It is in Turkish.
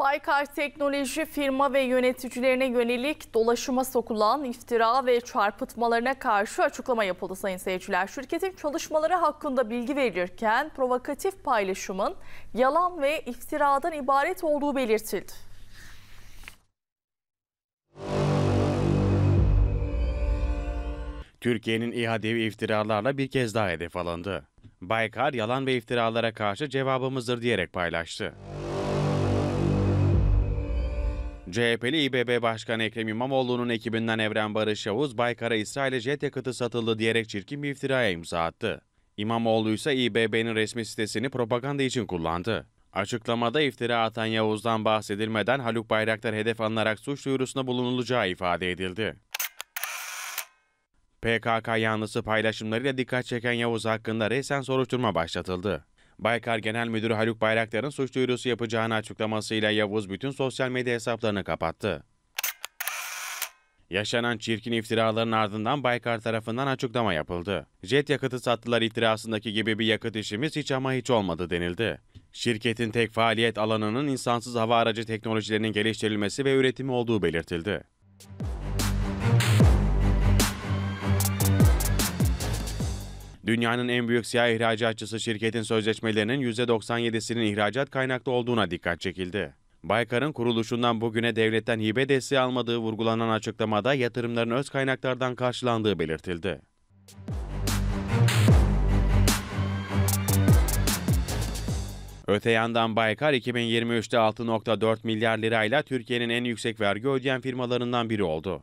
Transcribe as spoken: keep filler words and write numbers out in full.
Baykar Teknoloji firma ve yöneticilerine yönelik dolaşıma sokulan iftira ve çarpıtmalarına karşı açıklama yapıldı sayın seyirciler. Şirketin çalışmaları hakkında bilgi verilirken provokatif paylaşımın yalan ve iftiradan ibaret olduğu belirtildi. Türkiye'nin İHA devi iftiralarla bir kez daha hedef alındı. Baykar yalan ve iftiralara karşı cevabımızdır diyerek paylaştı. C H P'li İBB Başkanı Ekrem İmamoğlu'nun ekibinden Evren Barış Yavuz, Baykar'a İsrail'e jet yakıtı satıldı diyerek çirkin bir iftiraya imza attı. İmamoğlu ise İBB'nin resmi sitesini propaganda için kullandı. Açıklamada iftira atan Yavuz'dan bahsedilmeden Haluk Bayraktar hedef alınarak suç duyurusunda bulunulacağı ifade edildi. P K K yanlısı paylaşımlarıyla dikkat çeken Yavuz hakkında resen soruşturma başlatıldı. Baykar Genel Müdürü Haluk Bayraktar'ın suç duyurusu yapacağını açıklamasıyla Yavuz bütün sosyal medya hesaplarını kapattı. Yaşanan çirkin iftiraların ardından Baykar tarafından açıklama yapıldı. Jet yakıtı sattılar iftirasındaki gibi bir yakıt işimiz hiç ama hiç olmadı denildi. Şirketin tek faaliyet alanının insansız hava aracı teknolojilerinin geliştirilmesi ve üretimi olduğu belirtildi. Dünyanın en büyük siyah ihracatçısı şirketin sözleşmelerinin yüzde doksan yedi'sinin ihracat kaynaklı olduğuna dikkat çekildi. Baykar'ın kuruluşundan bugüne devletten hibe desteği almadığı vurgulanan açıklamada yatırımların öz kaynaklardan karşılandığı belirtildi. Öte yandan Baykar iki bin yirmi üç'te altı nokta dört milyar lirayla Türkiye'nin en yüksek vergi ödeyen firmalarından biri oldu.